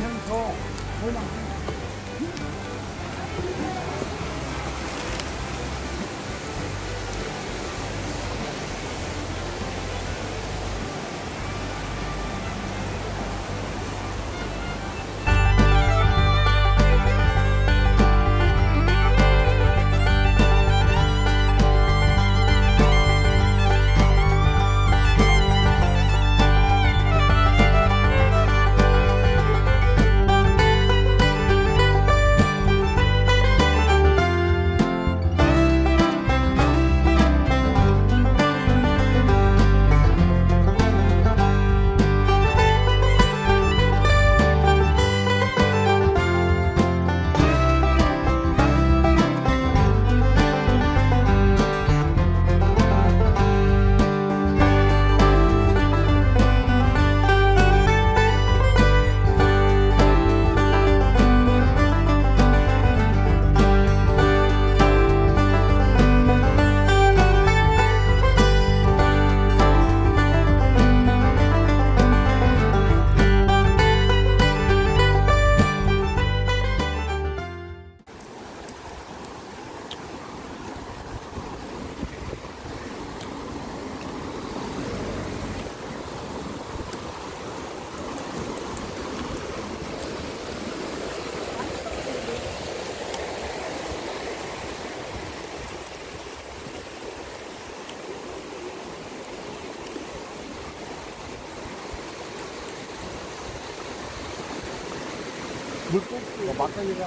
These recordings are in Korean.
한명 더. 물고기 막걸리가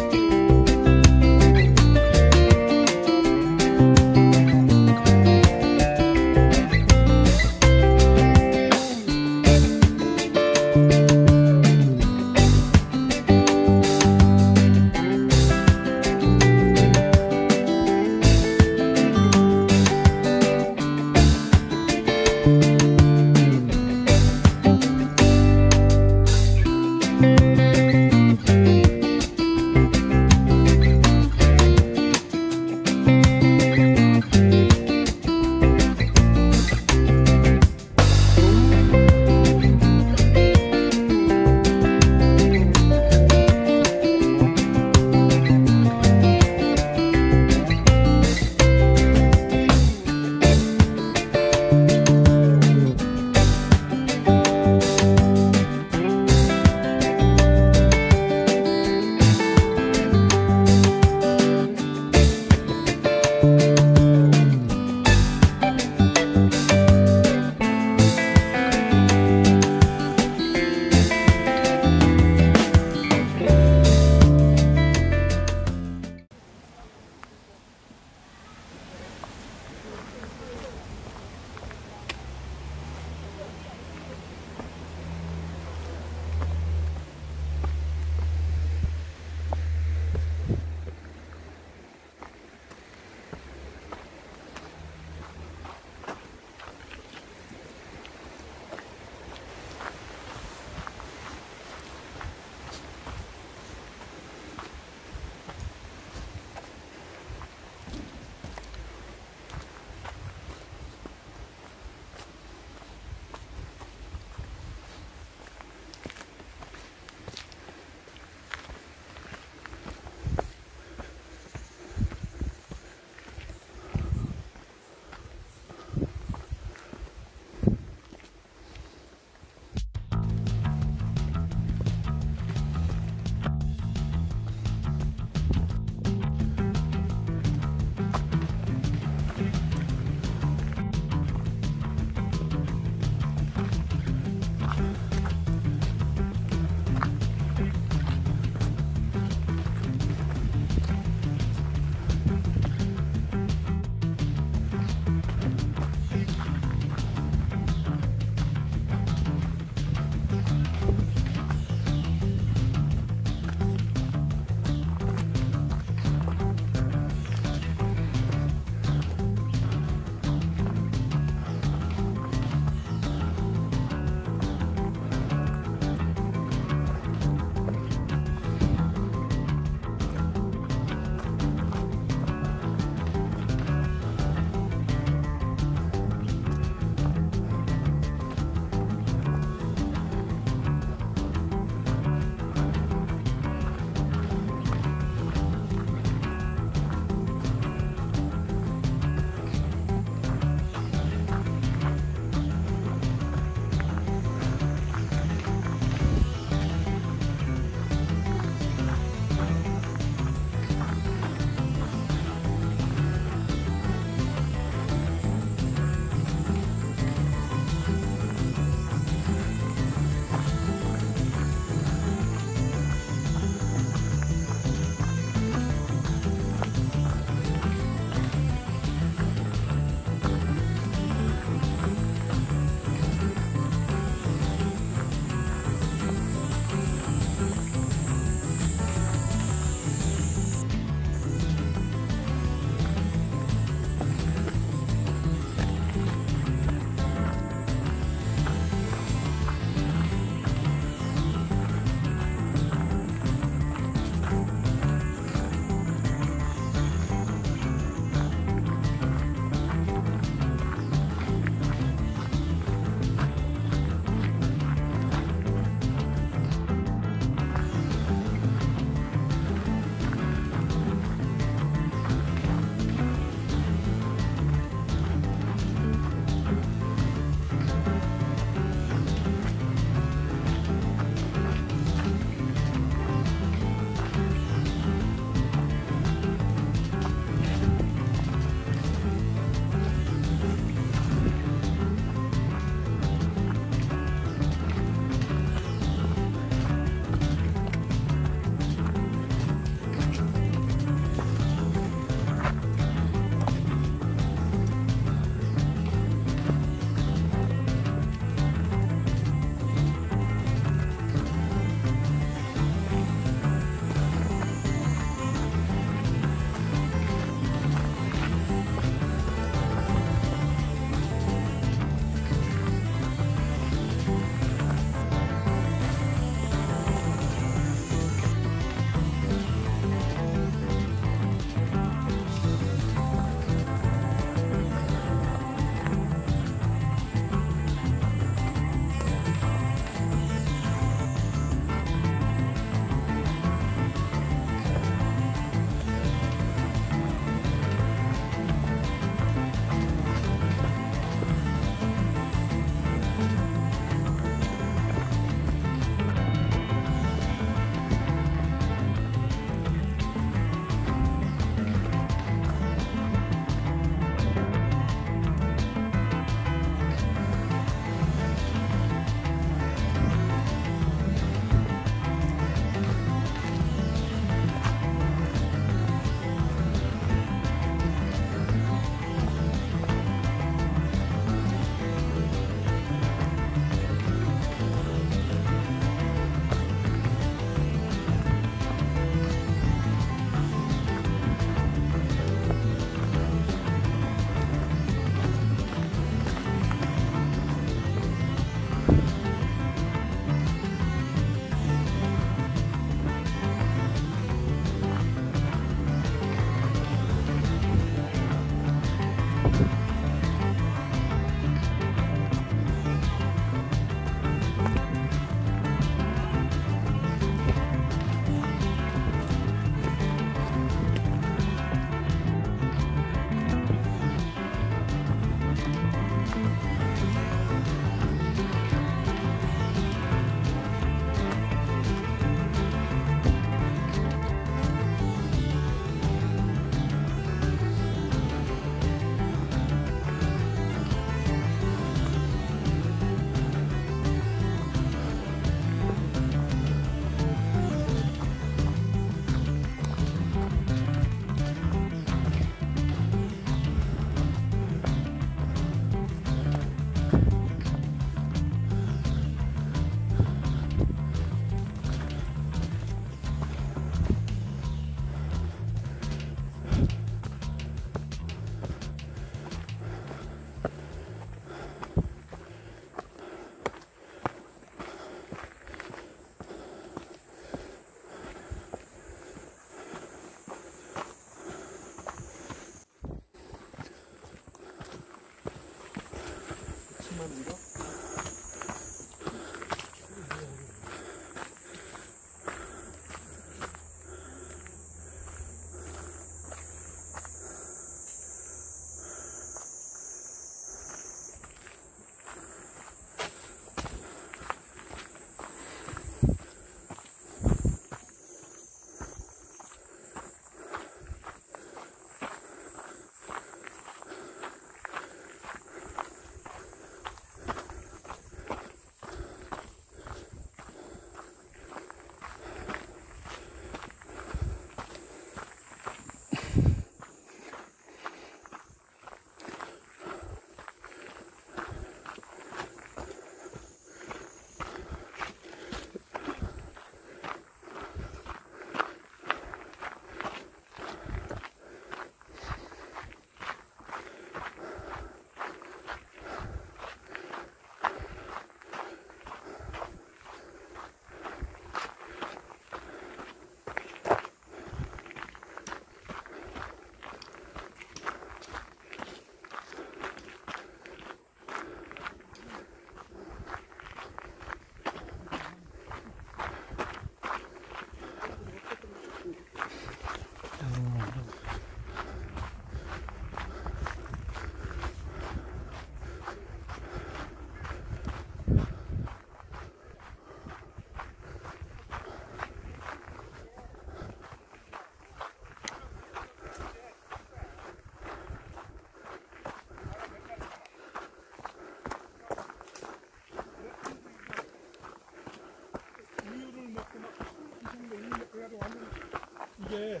이게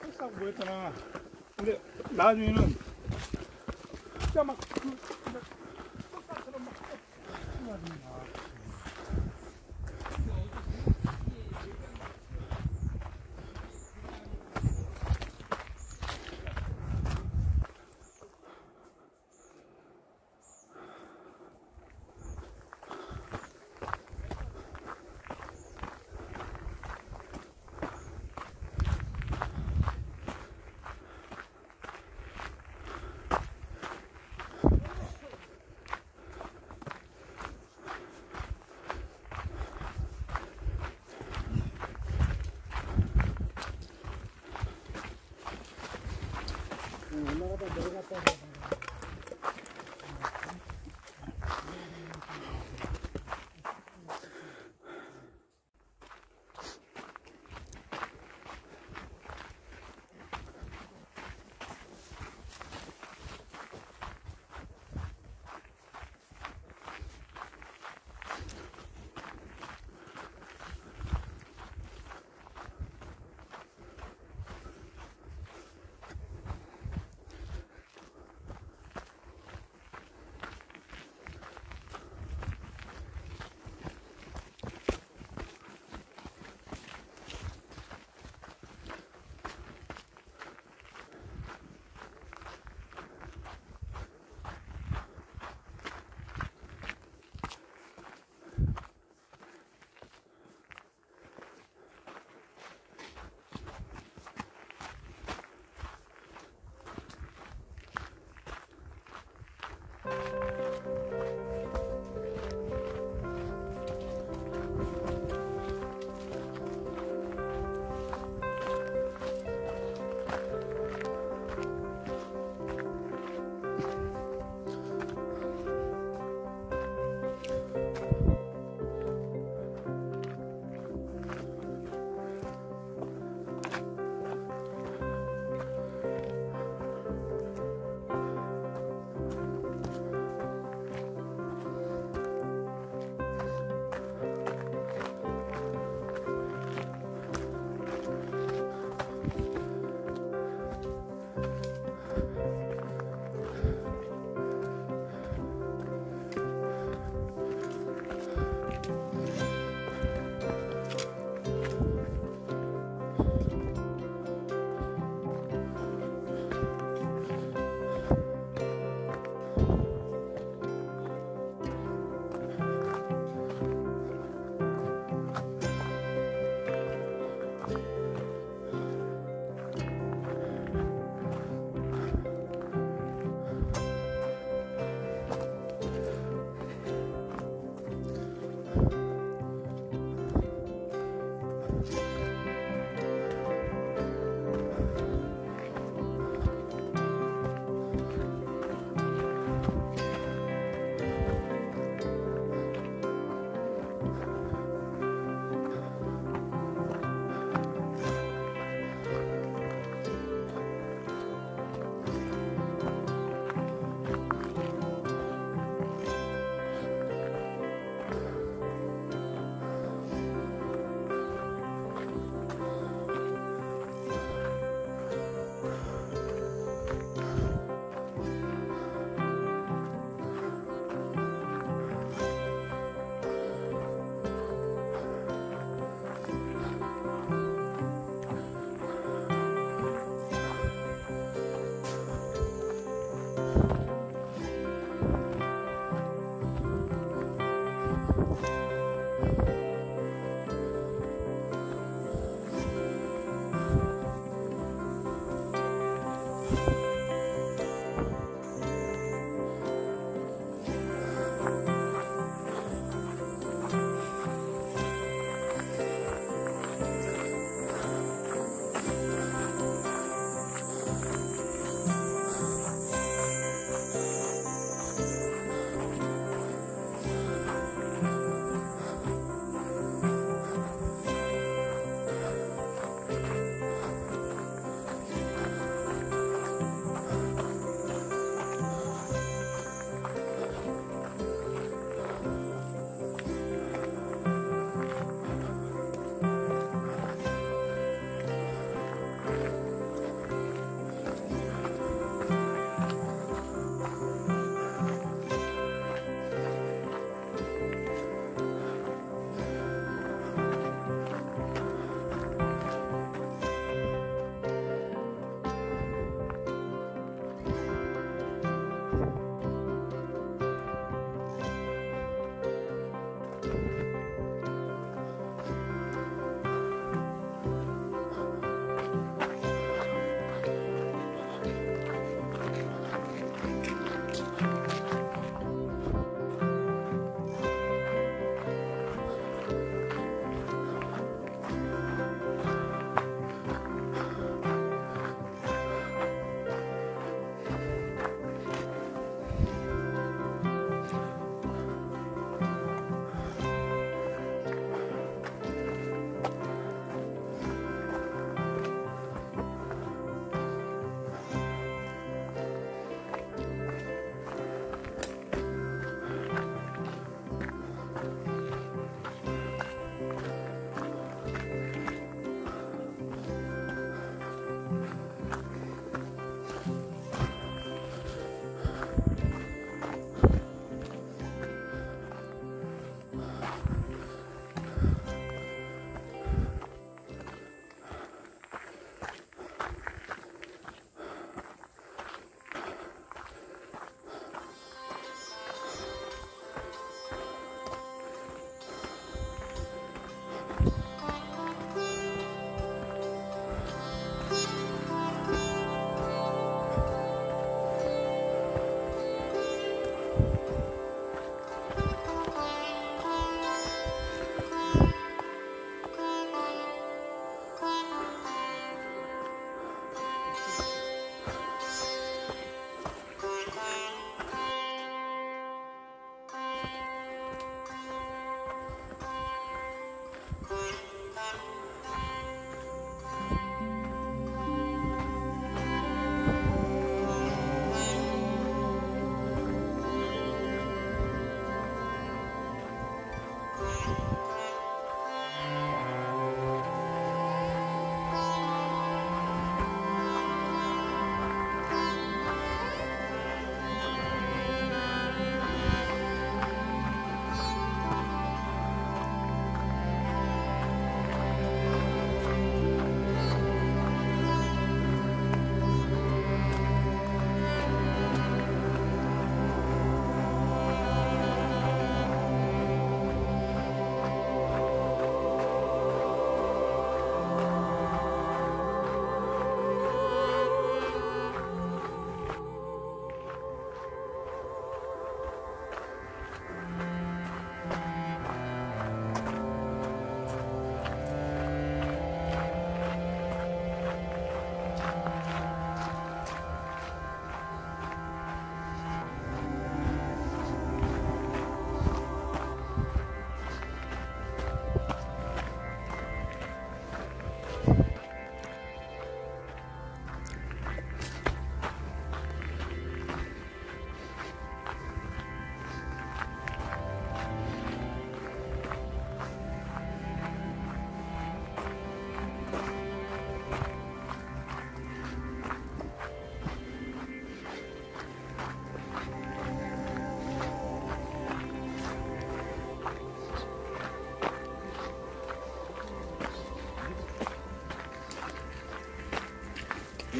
설사하고 뭐였잖아. 근데 나중에는 진짜 막 설사처럼 막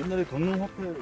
옛날에 건강 학교에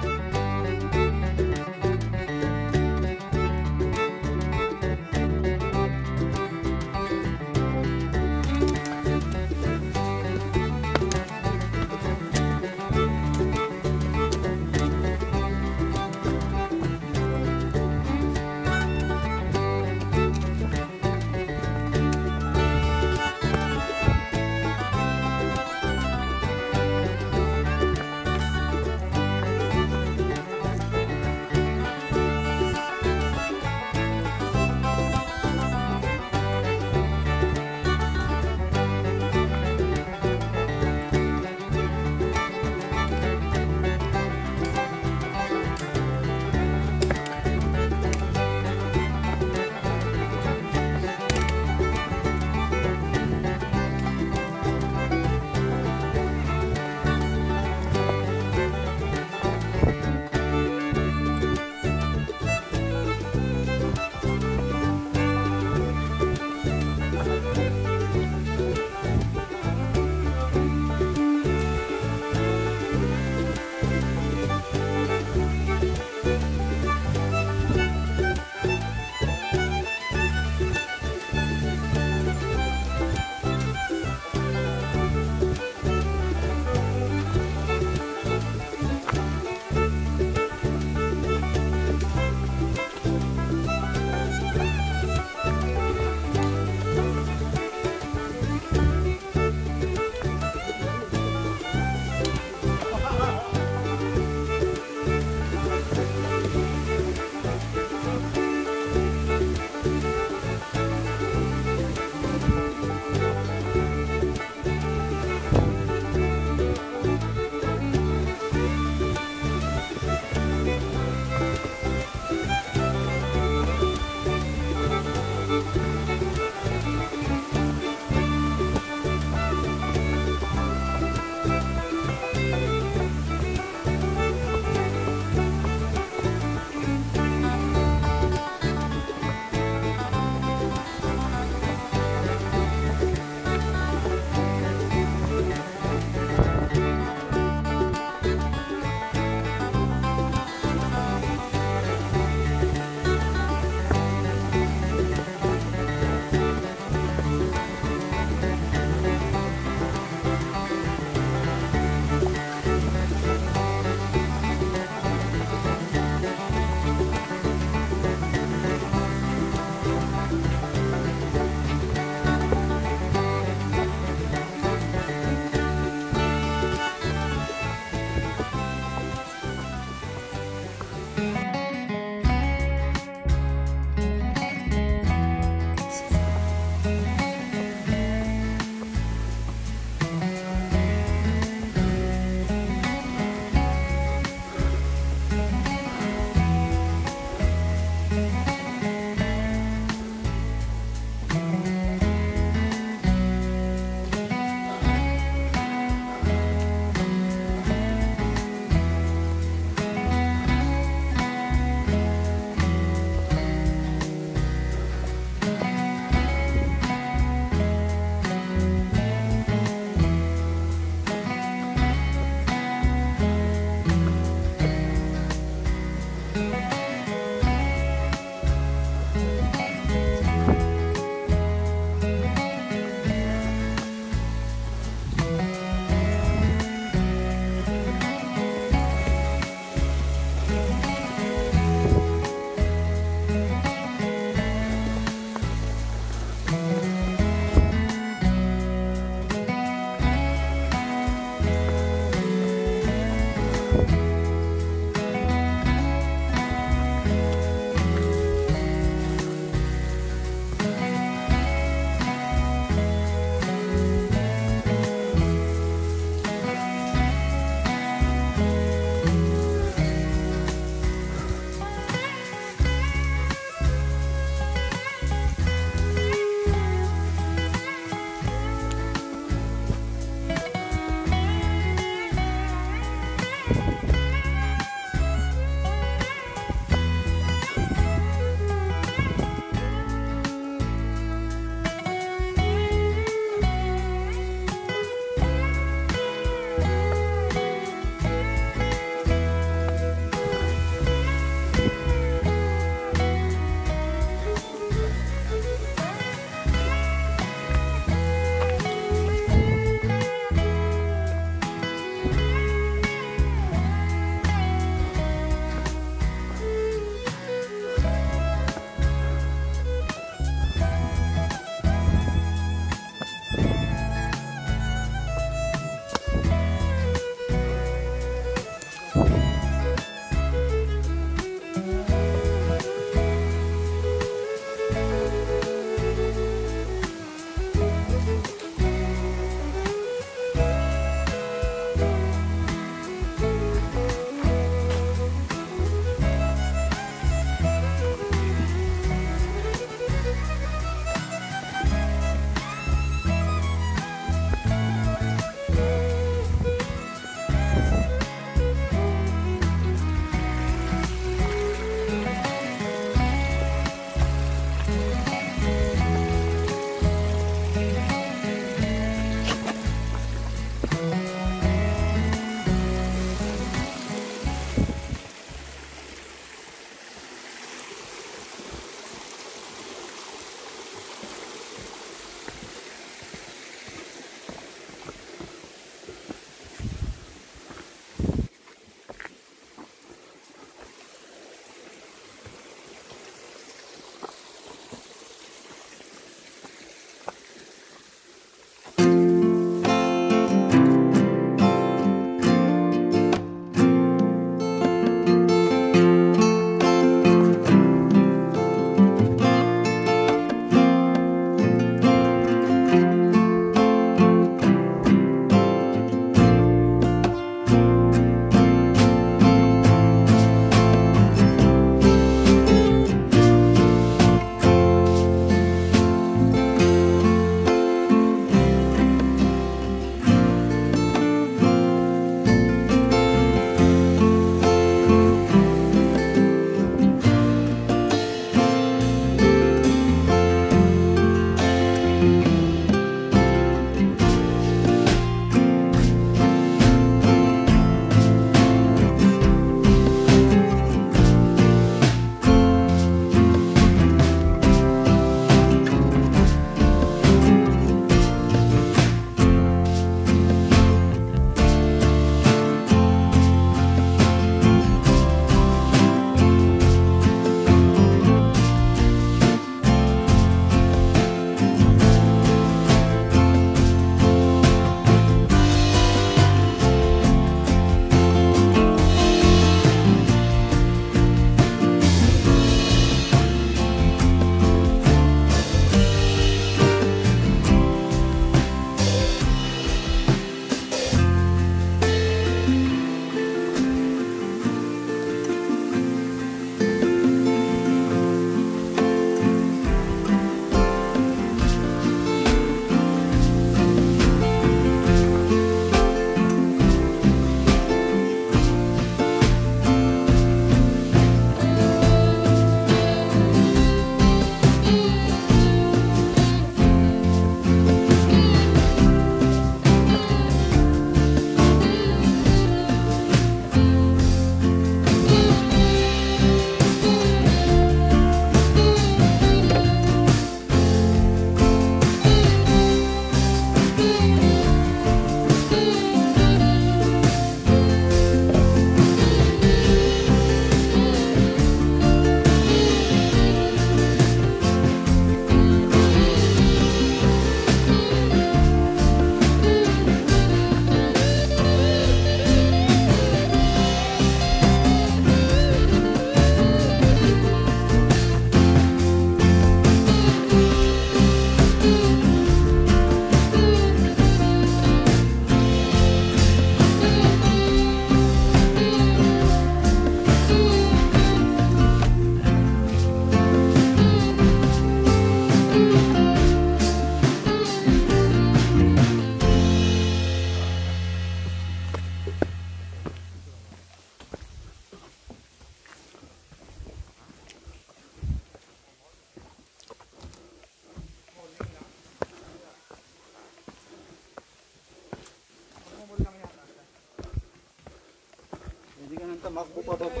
mahbub ada apa?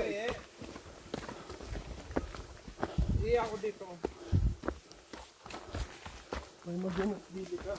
Iya aku dito. May magunas dito ka.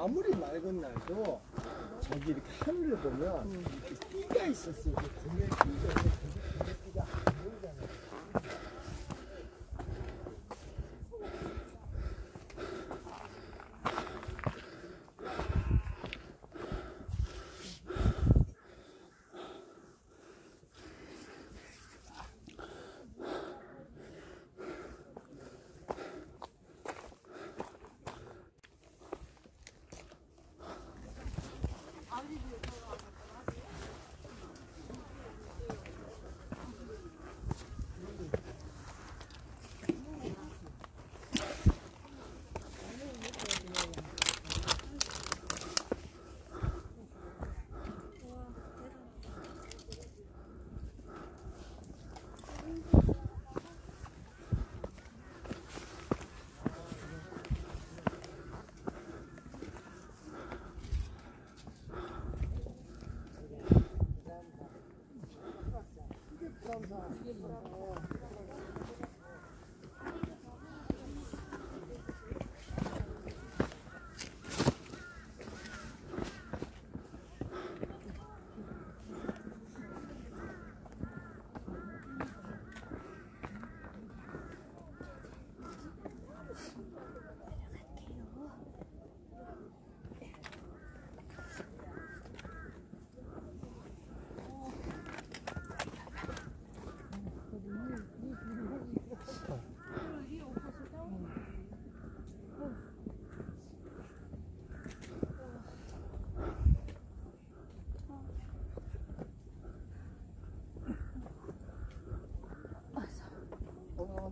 아무리 맑은 날도 저기 이렇게 하늘을 보면 띠가 있었어요. 공연 띠가 안 보이잖아요.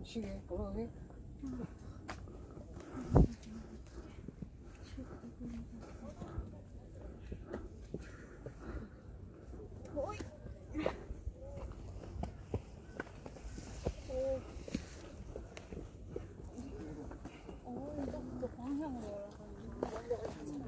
시계 보라네. 오이. 또 방향으로 올라가는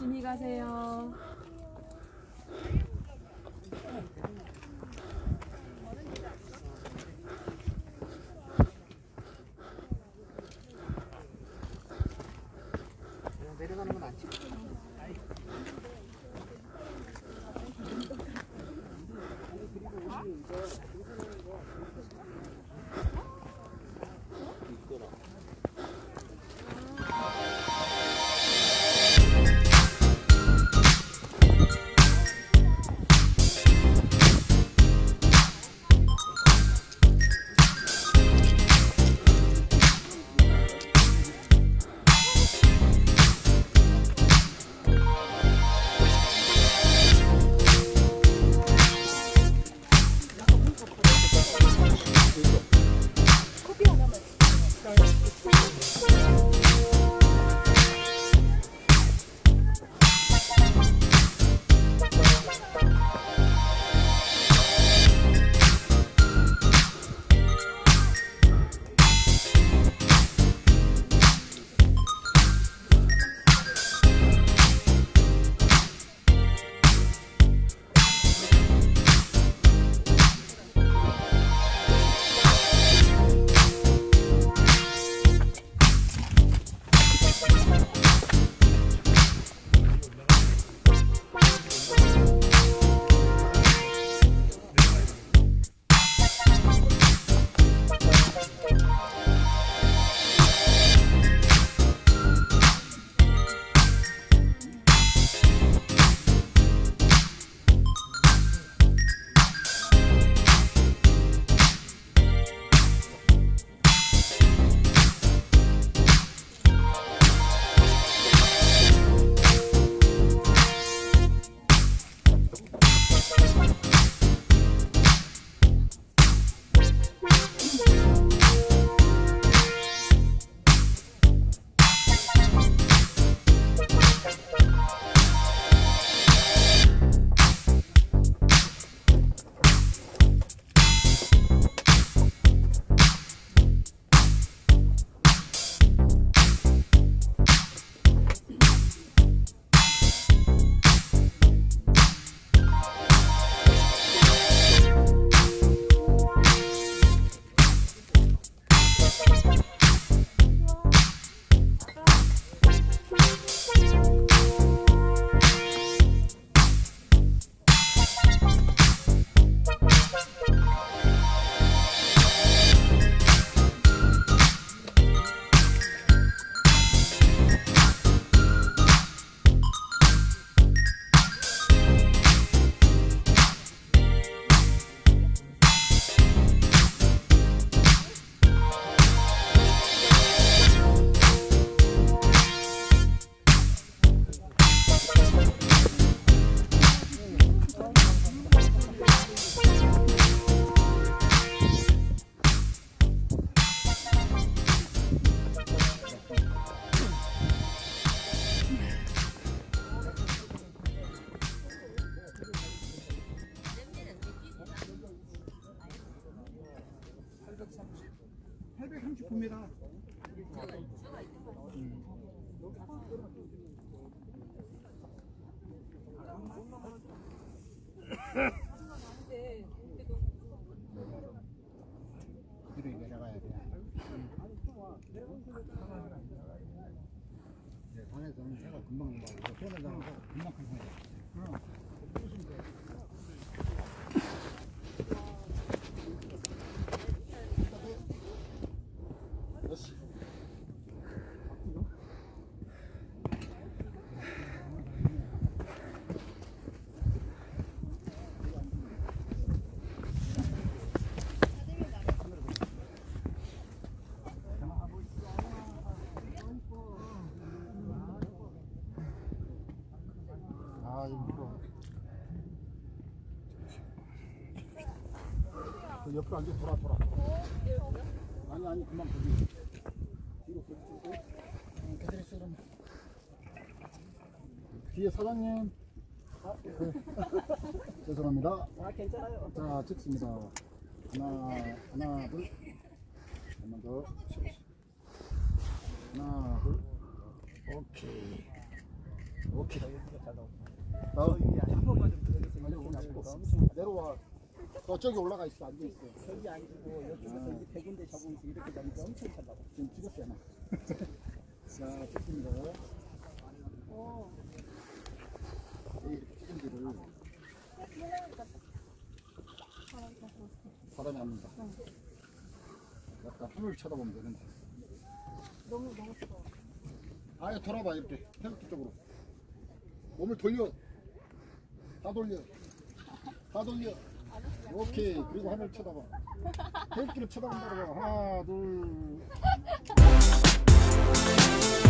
조심히 가세요. 내려가는 건 안 찍히죠. 옆으로 앉아 돌아. 아니 그만 보기. 뒤로 보기. 그대로 쓰면. 뒤에 사장님. 아, 네. 죄송합니다. 아 괜찮아요. 자 찍습니다. 하나 둘. 한번 더. 하나 둘. 오케이. 오케이. 한 번만 좀 들어주세요. 내려와. 너 저기 올라가 있어. 앉아 있어. 저기 아니고 여기서 이게 대 군데 잡으면서 이렇게 잡으니까 엄청 찬다고. 지금 죽였잖아. 자, 좋습니다. 이렇게 바람이 안 분다. 약간 하늘 쳐다보면 되는데. 너무 뜨거워. 아예 돌아봐 이렇게 헬기 쪽으로. 몸을 돌려. 다 돌려. 다 돌려. 오케이. 그리고 하늘 쳐다봐. 헬기를 쳐다본다고. 하나 둘.